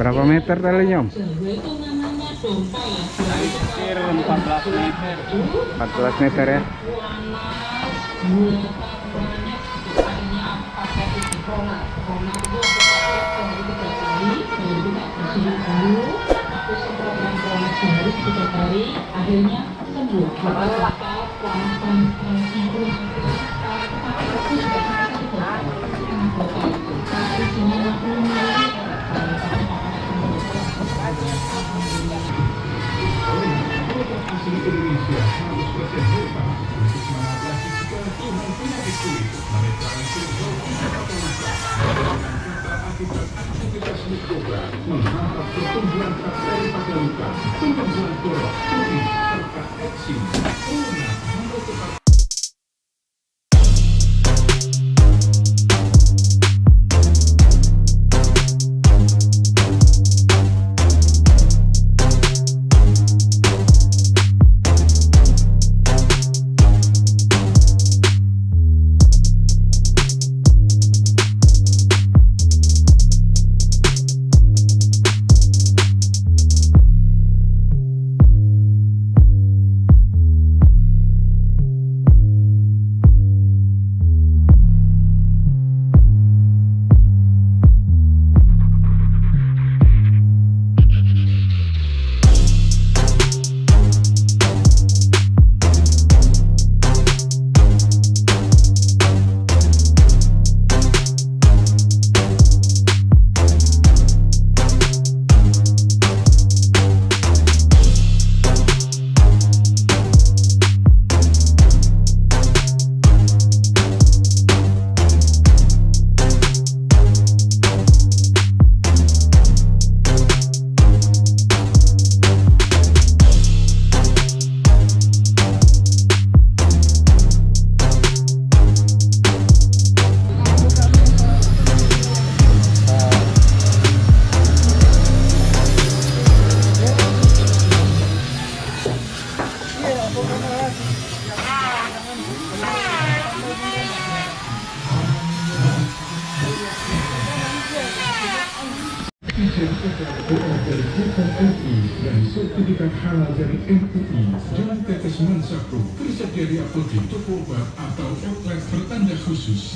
Berapa meter talinya, Om? 14 meter ya.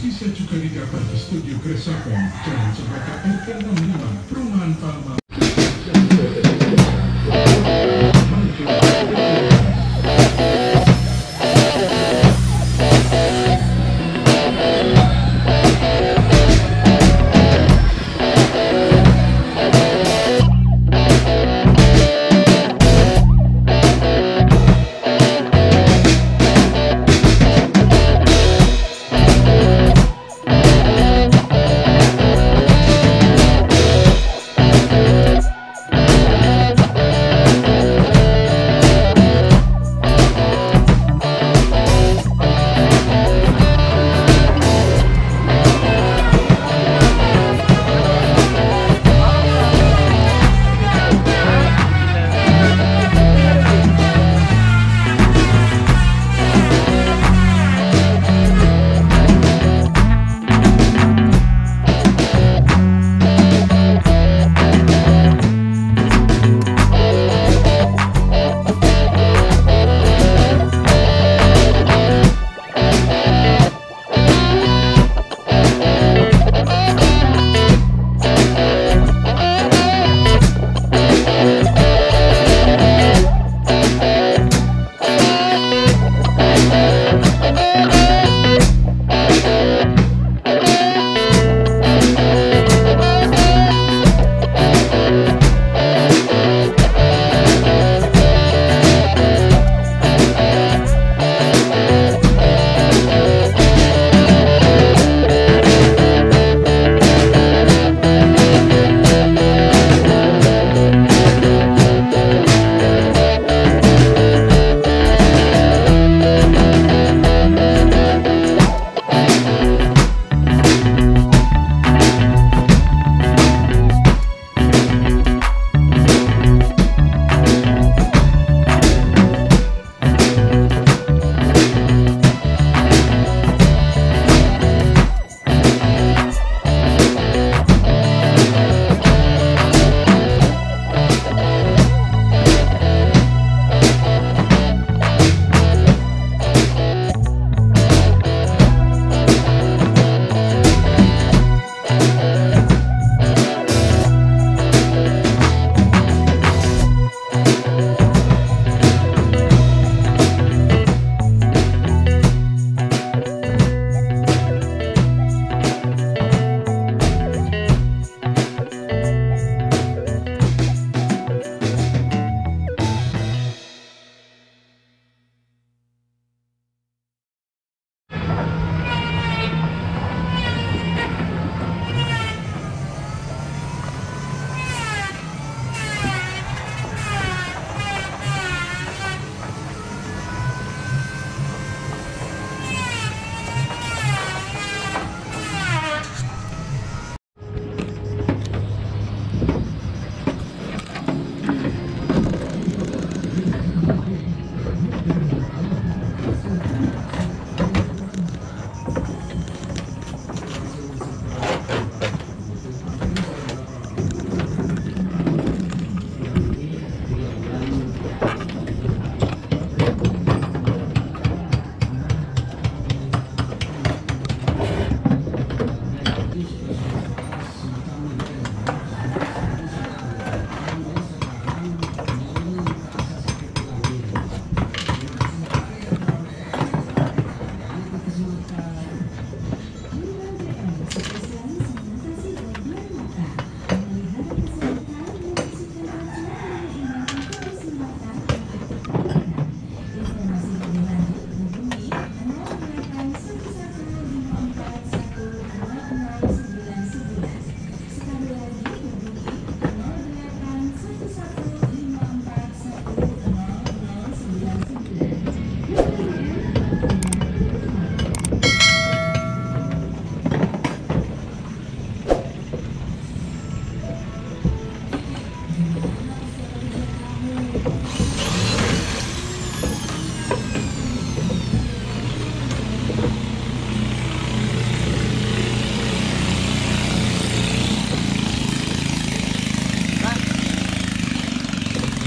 Bisa juga didapat di studio Gresapon Jalan Cempaka RT65 Perumahan Palma.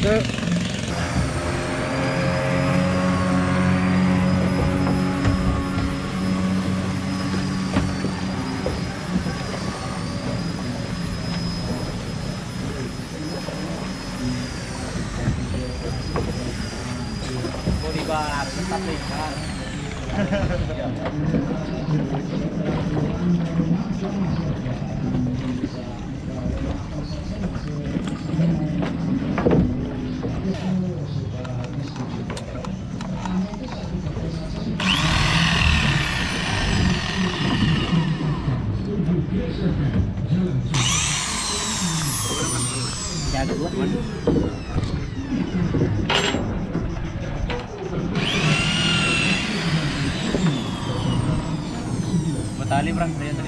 acá. Bolívar, se está ya kedua batali perang saya tadi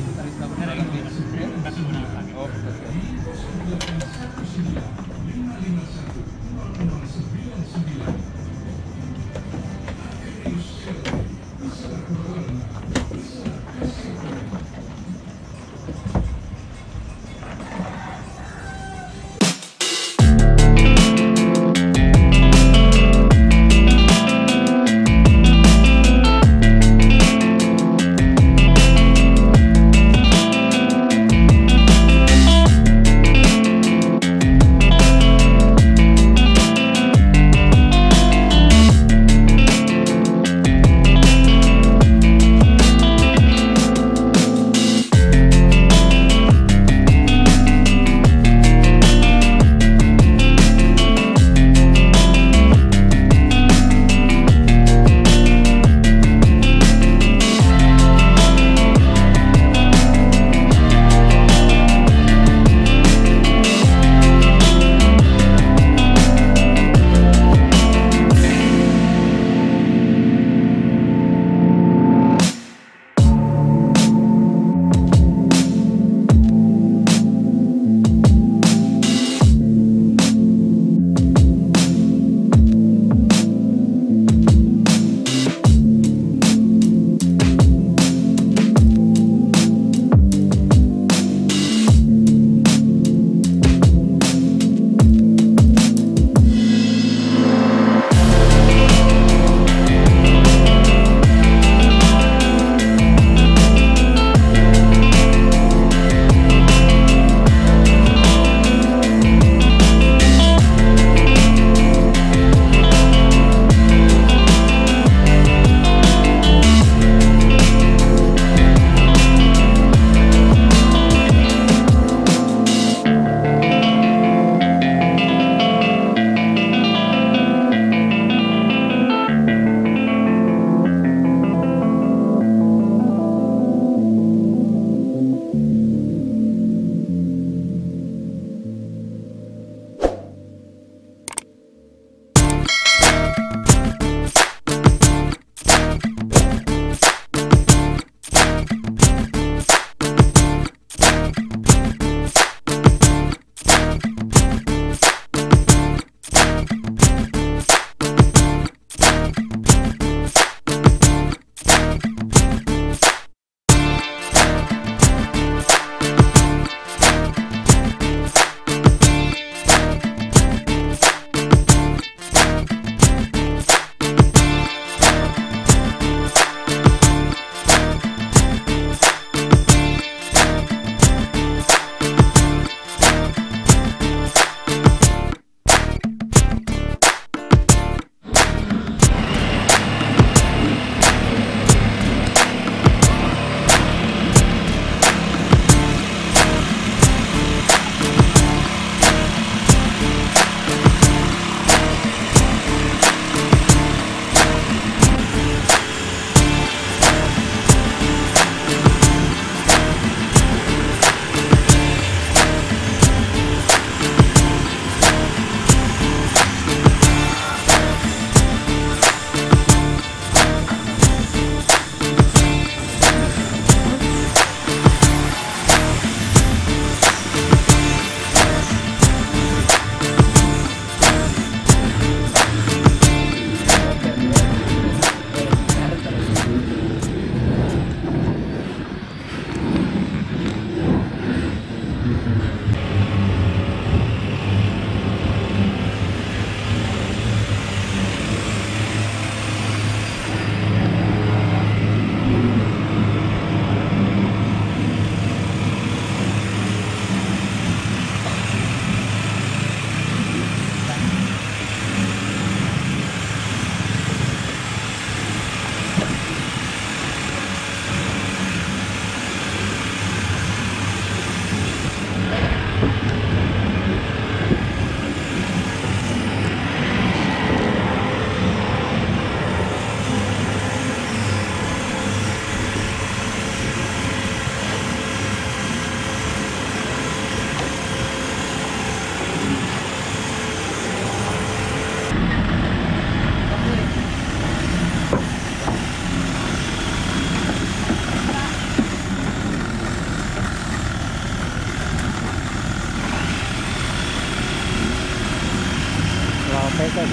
Ustaz.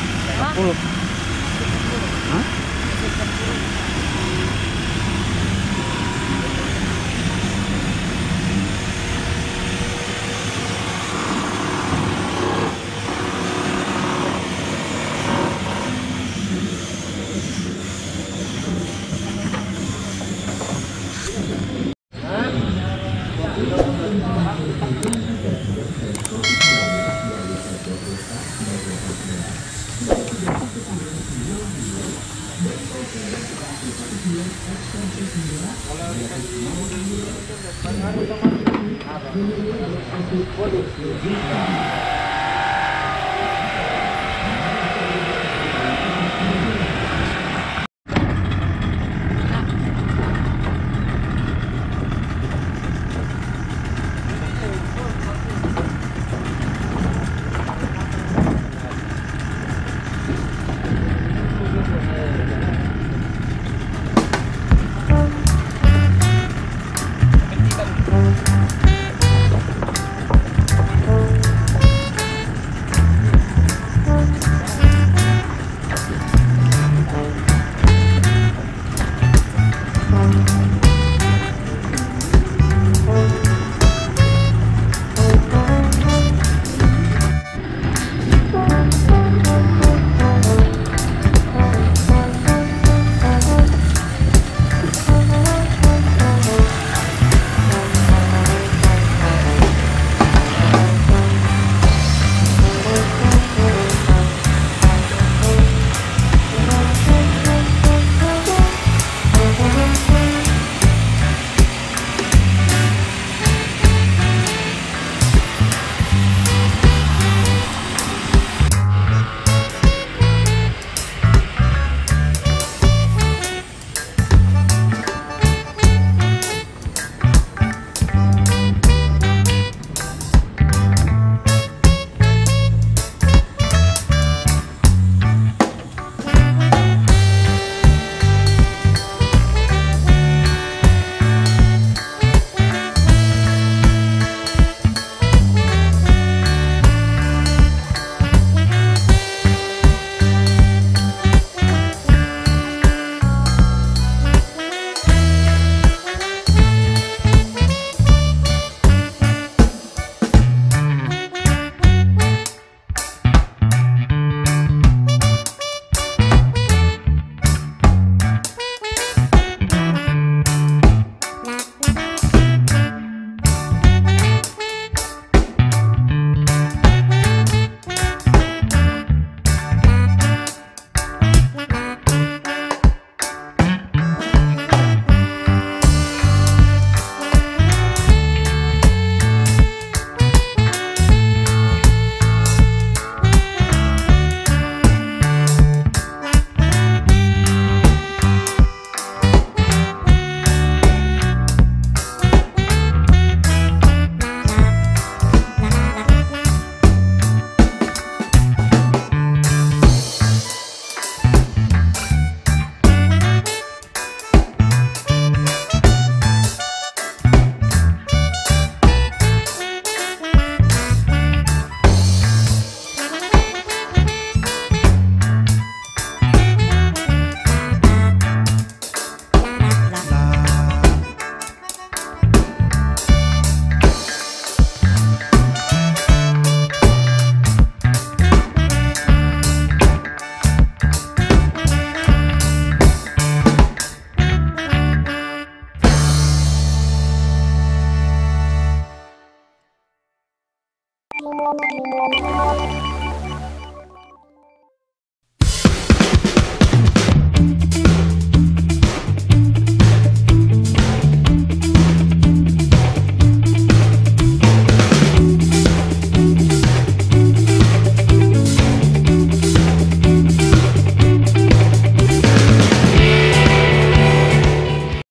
Sepuluh.